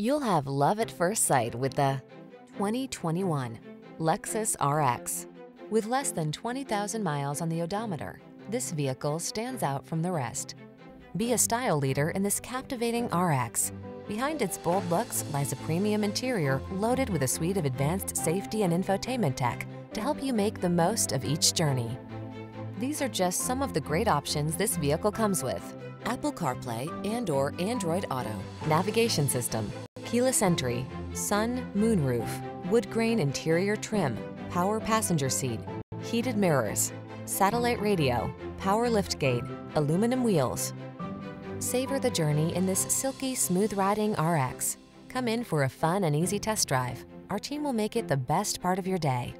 You'll have love at first sight with the 2021 Lexus RX. With less than 20,000 miles on the odometer, this vehicle stands out from the rest. Be a style leader in this captivating RX. Behind its bold looks lies a premium interior loaded with a suite of advanced safety and infotainment tech to help you make the most of each journey. These are just some of the great options this vehicle comes with: Apple CarPlay and/or Android Auto, navigation system, keyless entry, sun moonroof, wood grain interior trim, power passenger seat, heated mirrors, satellite radio, power liftgate, aluminum wheels. Savor the journey in this silky, smooth-riding RX. Come in for a fun and easy test drive. Our team will make it the best part of your day.